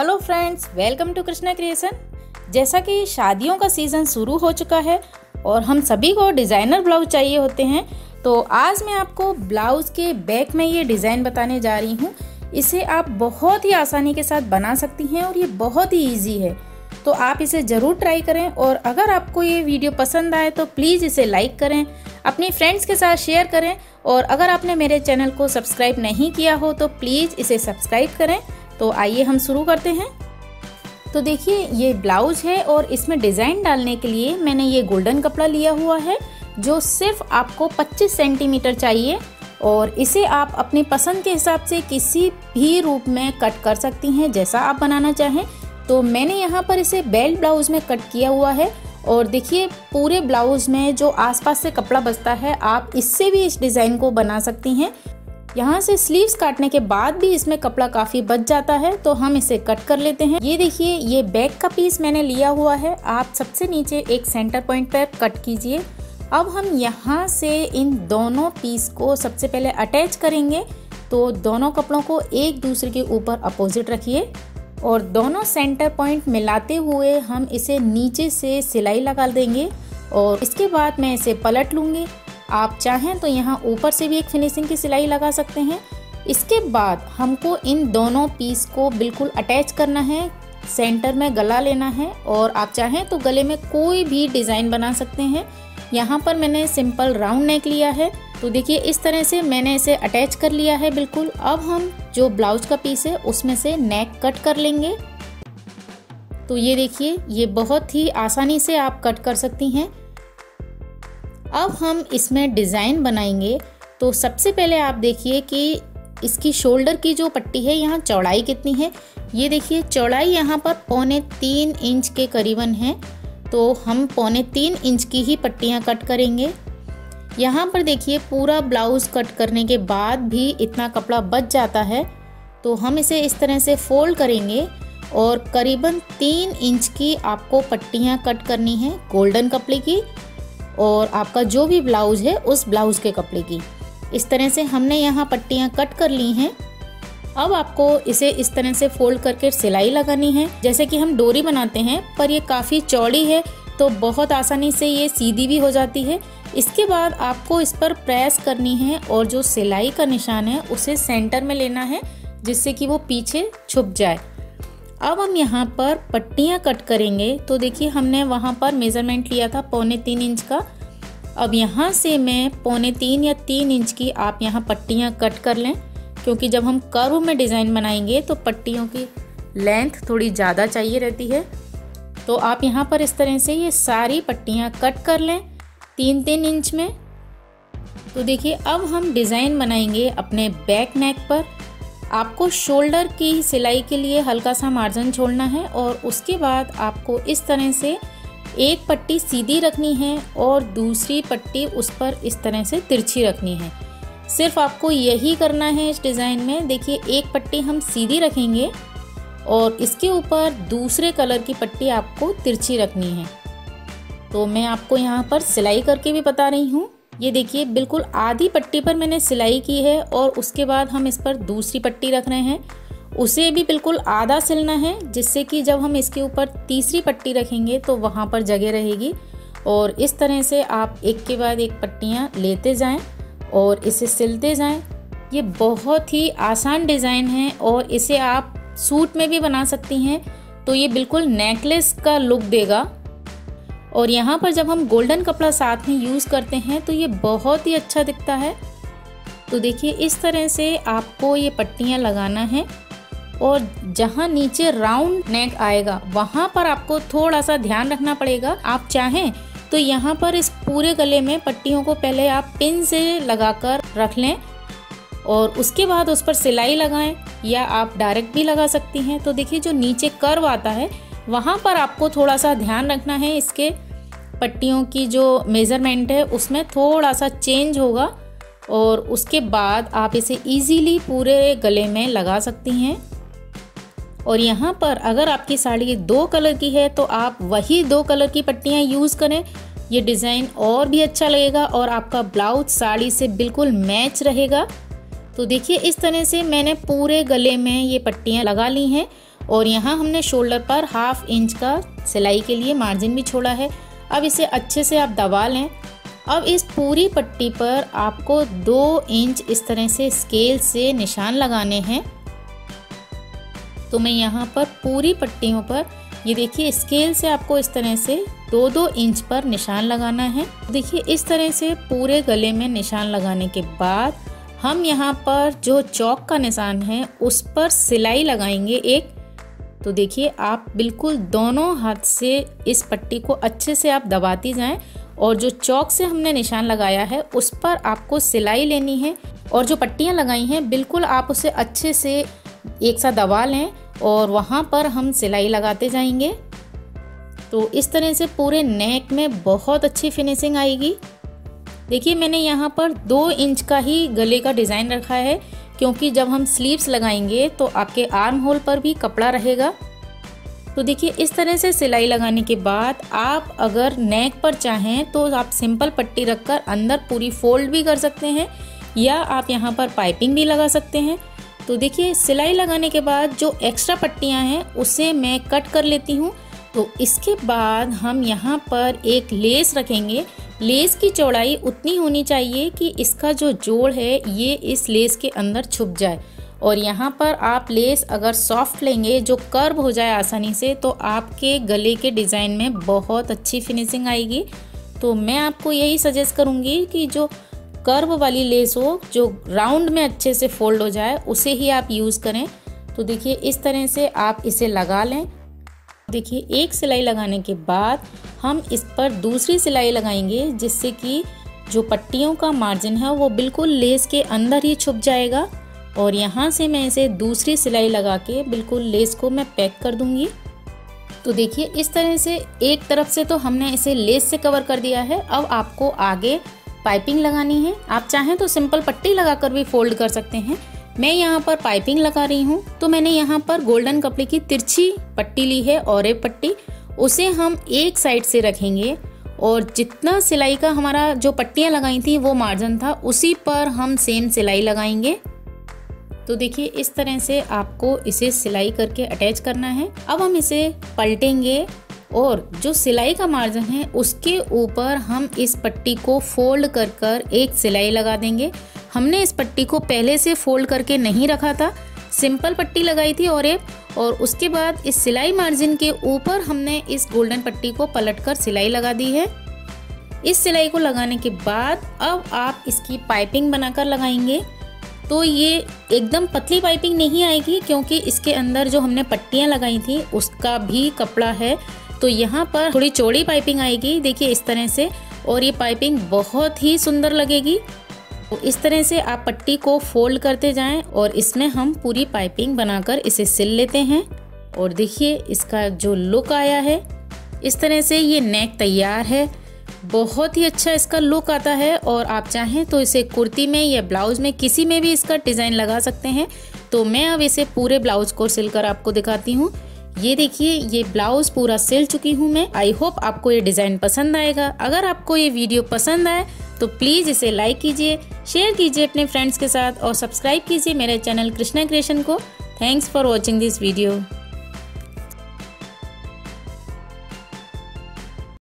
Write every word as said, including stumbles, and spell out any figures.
Hello friends, welcome to Krishna creation. जैसा कि शादियों का सीज़न शुरू हो चुका है और हम सभी को डिज़ाइनर ब्लाउज चाहिए होते हैं, तो आज मैं आपको ब्लाउज़ के बैक में ये डिज़ाइन बताने जा रही हूँ। इसे आप बहुत ही आसानी के साथ बना सकती हैं और ये बहुत ही ईजी है, तो आप इसे ज़रूर ट्राई करें। और अगर आपको ये वीडियो पसंद आए तो प्लीज़ इसे लाइक करें, अपने फ्रेंड्स के साथ शेयर करें, और अगर आपने मेरे चैनल को सब्सक्राइब नहीं किया हो तो प्लीज़ इसे सब्सक्राइब करें। तो आइए हम शुरू करते हैं। तो देखिए, ये ब्लाउज है और इसमें डिज़ाइन डालने के लिए मैंने ये गोल्डन कपड़ा लिया हुआ है, जो सिर्फ आपको पच्चीस सेंटीमीटर चाहिए। और इसे आप अपने पसंद के हिसाब से किसी भी रूप में कट कर सकती हैं, जैसा आप बनाना चाहें। तो मैंने यहाँ पर इसे बेल्ट ब्लाउज़ में कट किया हुआ है। और देखिए, पूरे ब्लाउज़ में जो आसपास से कपड़ा बचता है, आप इससे भी इस डिज़ाइन को बना सकती हैं। यहाँ से स्लीव्स काटने के बाद भी इसमें कपड़ा काफ़ी बच जाता है, तो हम इसे कट कर लेते हैं। ये देखिए, ये बैक का पीस मैंने लिया हुआ है। आप सबसे नीचे एक सेंटर पॉइंट पर कट कीजिए। अब हम यहाँ से इन दोनों पीस को सबसे पहले अटैच करेंगे, तो दोनों कपड़ों को एक दूसरे के ऊपर अपोजिट रखिए और दोनों सेंटर पॉइंट मिलाते हुए हम इसे नीचे से सिलाई लगा देंगे। और इसके बाद मैं इसे पलट लूँगी। आप चाहें तो यहाँ ऊपर से भी एक फिनिशिंग की सिलाई लगा सकते हैं। इसके बाद हमको इन दोनों पीस को बिल्कुल अटैच करना है, सेंटर में गला लेना है, और आप चाहें तो गले में कोई भी डिज़ाइन बना सकते हैं। यहाँ पर मैंने सिंपल राउंड नेक लिया है। तो देखिए, इस तरह से मैंने इसे अटैच कर लिया है बिल्कुल। अब हम जो ब्लाउज का पीस है उसमें से नेक कट कर लेंगे। तो ये देखिए, ये बहुत ही आसानी से आप कट कर सकती हैं। अब हम इसमें डिज़ाइन बनाएंगे। तो सबसे पहले आप देखिए कि इसकी शोल्डर की जो पट्टी है, यहाँ चौड़ाई कितनी है। ये देखिए, चौड़ाई यहाँ पर पौने तीन इंच के करीबन है, तो हम पौने तीन इंच की ही पट्टियाँ कट करेंगे। यहाँ पर देखिए, पूरा ब्लाउज़ कट करने के बाद भी इतना कपड़ा बच जाता है, तो हम इसे इस तरह से फोल्ड करेंगे और करीबन तीन इंच की आपको पट्टियाँ कट करनी है, गोल्डन कपड़े की और आपका जो भी ब्लाउज़ है उस ब्लाउज़ के कपड़े की। इस तरह से हमने यहाँ पट्टियाँ कट कर ली हैं। अब आपको इसे इस तरह से फोल्ड करके सिलाई लगानी है, जैसे कि हम डोरी बनाते हैं, पर ये काफ़ी चौड़ी है तो बहुत आसानी से ये सीधी भी हो जाती है। इसके बाद आपको इस पर प्रेस करनी है और जो सिलाई का निशान है उसे सेंटर में लेना है, जिससे कि वो पीछे छुप जाए। अब हम यहाँ पर पट्टियाँ कट करेंगे। तो देखिए, हमने वहाँ पर मेज़रमेंट लिया था पौने तीन इंच का। अब यहाँ से मैं पौने तीन या तीन इंच की आप यहाँ पट्टियाँ कट कर लें, क्योंकि जब हम कर्व में डिज़ाइन बनाएंगे तो पट्टियों की लेंथ थोड़ी ज़्यादा चाहिए रहती है। तो आप यहाँ पर इस तरह से ये सारी पट्टियाँ कट कर लें तीन तीन इंच में। तो देखिए, अब हम डिज़ाइन बनाएंगे अपने बैक नेक पर। आपको शोल्डर की सिलाई के लिए हल्का सा मार्जिन छोड़ना है और उसके बाद आपको इस तरह से एक पट्टी सीधी रखनी है और दूसरी पट्टी उस पर इस तरह से तिरछी रखनी है। सिर्फ आपको यही करना है इस डिज़ाइन में। देखिए, एक पट्टी हम सीधी रखेंगे और इसके ऊपर दूसरे कलर की पट्टी आपको तिरछी रखनी है। तो मैं आपको यहाँ पर सिलाई करके भी बता रही हूँ। ये देखिए, बिल्कुल आधी पट्टी पर मैंने सिलाई की है और उसके बाद हम इस पर दूसरी पट्टी रख रहे हैं। उसे भी बिल्कुल आधा सिलना है, जिससे कि जब हम इसके ऊपर तीसरी पट्टी रखेंगे तो वहाँ पर जगह रहेगी। और इस तरह से आप एक के बाद एक पट्टियाँ लेते जाएं और इसे सिलते जाएं। ये बहुत ही आसान डिज़ाइन है और इसे आप सूट में भी बना सकती हैं, तो ये बिल्कुल नेकलेस का लुक देगा। और यहाँ पर जब हम गोल्डन कपड़ा साथ में यूज़ करते हैं तो ये बहुत ही अच्छा दिखता है। तो देखिए, इस तरह से आपको ये पट्टियाँ लगाना है और जहाँ नीचे राउंड नेक आएगा वहाँ पर आपको थोड़ा सा ध्यान रखना पड़ेगा। आप चाहें तो यहाँ पर इस पूरे गले में पट्टियों को पहले आप पिन से लगाकर रख लें और उसके बाद उस पर सिलाई लगाएं, या आप डायरेक्ट भी लगा सकती हैं। तो देखिए, जो नीचे कर्व आता है वहाँ पर आपको थोड़ा सा ध्यान रखना है। इसके पट्टियों की जो मेज़रमेंट है उसमें थोड़ा सा चेंज होगा और उसके बाद आप इसे इजीली पूरे गले में लगा सकती हैं। और यहाँ पर अगर आपकी साड़ी दो कलर की है तो आप वही दो कलर की पट्टियाँ यूज़ करें, ये डिज़ाइन और भी अच्छा लगेगा और आपका ब्लाउज साड़ी से बिल्कुल मैच रहेगा। तो देखिए, इस तरह से मैंने पूरे गले में ये पट्टियाँ लगा ली हैं और यहाँ हमने शोल्डर पर हाफ इंच का सिलाई के लिए मार्जिन भी छोड़ा है। अब इसे अच्छे से आप दबा लें। अब इस पूरी पट्टी पर आपको दो इंच इस तरह से स्केल से निशान लगाने हैं। तो मैं यहाँ पर पूरी पट्टियों पर ये देखिए स्केल से आपको इस तरह से दो दो इंच पर निशान लगाना है। देखिए इस तरह से पूरे गले में निशान लगाने के बाद हम यहाँ पर जो चौक का निशान है उस पर सिलाई लगाएंगे एक। तो देखिए आप बिल्कुल दोनों हाथ से इस पट्टी को अच्छे से आप दबाती जाएं और जो चौक से हमने निशान लगाया है उस पर आपको सिलाई लेनी है और जो पट्टियाँ लगाई हैं बिल्कुल आप उसे अच्छे से एक साथ दबा लें और वहाँ पर हम सिलाई लगाते जाएंगे। तो इस तरह से पूरे नेक में बहुत अच्छी फिनिशिंग आएगी। देखिए मैंने यहाँ पर दो इंच का ही गले का डिज़ाइन रखा है क्योंकि जब हम स्लीव्स लगाएंगे तो आपके आर्म होल पर भी कपड़ा रहेगा। तो देखिए इस तरह से सिलाई लगाने के बाद आप अगर नेक पर चाहें तो आप सिंपल पट्टी रखकर अंदर पूरी फोल्ड भी कर सकते हैं या आप यहाँ पर पाइपिंग भी लगा सकते हैं। तो देखिए सिलाई लगाने के बाद जो एक्स्ट्रा पट्टियाँ हैं उसे मैं कट कर लेती हूँ। तो इसके बाद हम यहाँ पर एक लेस रखेंगे। लेस की चौड़ाई उतनी होनी चाहिए कि इसका जो जोड़ है ये इस लेस के अंदर छुप जाए। और यहाँ पर आप लेस अगर सॉफ्ट लेंगे जो कर्व हो जाए आसानी से तो आपके गले के डिज़ाइन में बहुत अच्छी फिनिशिंग आएगी। तो मैं आपको यही सजेस्ट करूँगी कि जो कर्व वाली लेस हो जो राउंड में अच्छे से फोल्ड हो जाए उसे ही आप यूज़ करें। तो देखिए इस तरह से आप इसे लगा लें। देखिए एक सिलाई लगाने के बाद हम इस पर दूसरी सिलाई लगाएंगे जिससे कि जो पट्टियों का मार्जिन है वो बिल्कुल लेस के अंदर ही छुप जाएगा। और यहाँ से मैं इसे दूसरी सिलाई लगा के बिल्कुल लेस को मैं पैक कर दूंगी। तो देखिए इस तरह से एक तरफ से तो हमने इसे लेस से कवर कर दिया है। अब आपको आगे पाइपिंग लगानी है। आप चाहें तो सिंपल पट्टी लगाकर भी फोल्ड कर सकते हैं। मैं यहाँ पर पाइपिंग लगा रही हूँ। तो मैंने यहाँ पर गोल्डन कपड़े की तिरछी पट्टी ली है और एक पट्टी उसे हम एक साइड से रखेंगे और जितना सिलाई का हमारा जो पट्टियाँ लगाई थी वो मार्जिन था उसी पर हम सेम सिलाई लगाएंगे। तो देखिए इस तरह से आपको इसे सिलाई करके अटैच करना है। अब हम इसे पलटेंगे और जो सिलाई का मार्जिन है उसके ऊपर हम इस पट्टी को फोल्ड कर कर एक सिलाई लगा देंगे। हमने इस पट्टी को पहले से फोल्ड करके नहीं रखा था, सिंपल पट्टी लगाई थी और एक और उसके बाद इस सिलाई मार्जिन के ऊपर हमने इस गोल्डन पट्टी को पलटकर सिलाई लगा दी है। इस सिलाई को लगाने के बाद अब आप इसकी पाइपिंग बनाकर लगाएंगे। तो ये एकदम पतली पाइपिंग नहीं आएगी क्योंकि इसके अंदर जो हमने पट्टियाँ लगाई थी उसका भी कपड़ा है। तो यहाँ पर थोड़ी चौड़ी पाइपिंग आएगी देखिए इस तरह से और ये पाइपिंग बहुत ही सुंदर लगेगी। तो इस तरह से आप पट्टी को फोल्ड करते जाएं और इसमें हम पूरी पाइपिंग बनाकर इसे सिल लेते हैं। और देखिए इसका जो लुक आया है इस तरह से ये नेक तैयार है। बहुत ही अच्छा इसका लुक आता है और आप चाहें तो इसे कुर्ती में या ब्लाउज़ में किसी में भी इसका डिज़ाइन लगा सकते हैं। तो मैं अब इसे पूरे ब्लाउज़ को सिलकर आपको दिखाती हूँ। ये देखिए ये ब्लाउज़ पूरा सिल चुकी हूँ मैं। आई होप आपको ये डिज़ाइन पसंद आएगा। अगर आपको ये वीडियो पसंद आए तो प्लीज़ इसे लाइक कीजिए, शेयर कीजिए अपने फ्रेंड्स के साथ और सब्सक्राइब कीजिए मेरे चैनल कृष्णा क्रिएशन को। Thanks for watching this video.